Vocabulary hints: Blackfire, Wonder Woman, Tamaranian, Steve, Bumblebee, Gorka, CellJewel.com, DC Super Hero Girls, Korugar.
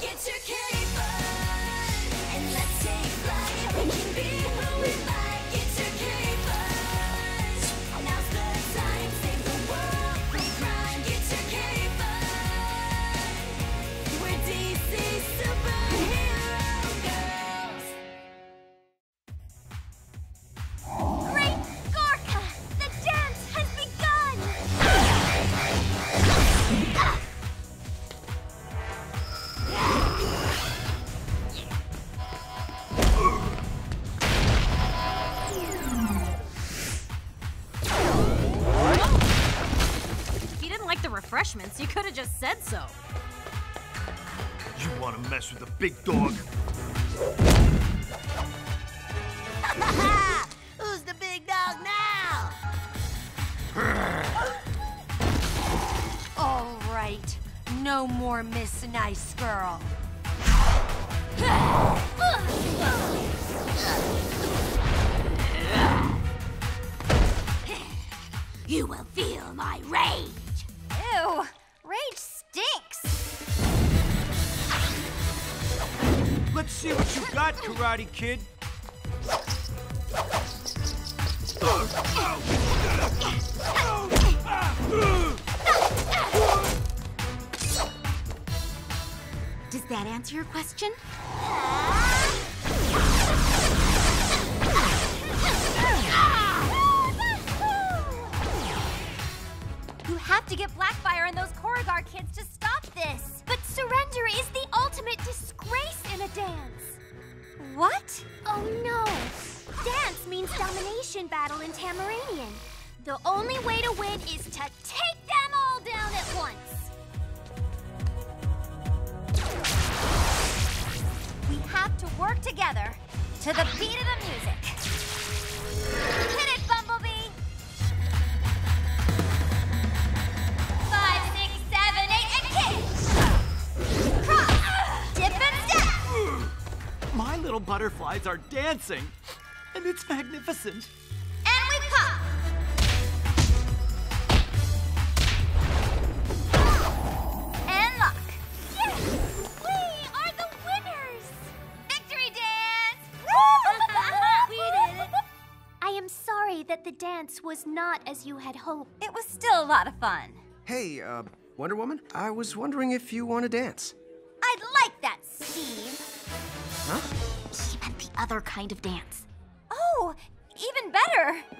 Get your kitty fun and let's take flight. We can be who we like. Get your kitty fun. Now's the time. Save the world from crime. Get your kitty fun. We're DC superhero girls. Great Gorka! The dance has begun! Ah! Refreshments, you could have just said so. You want to mess with the big dog? Who's the big dog now? All right, no more Miss Nice Girl. You will feel my rage. Ew, rage stinks. Let's see what you got, Karate Kid. Does that answer your question? Have to get Blackfire and those Korugar kids to stop this. But surrender is the ultimate disgrace in a dance. What? Oh no. Dance means domination battle in Tamaranian. The only way to win is to take them all down at once. We have to work together to the beat of the music. Hit it, Bumblebee! 5, 6, 7, 8, and kick! Cross! Dip and step! My little butterflies are dancing, and it's magnificent. And we pop! And lock. Yes! We are the winners! Victory dance! We did it. I am sorry that the dance was not as you had hoped. It was still a lot of fun. Hey, Wonder Woman, I was wondering if you want to dance. I'd like that, Steve. Huh? He meant the other kind of dance. Oh, even better.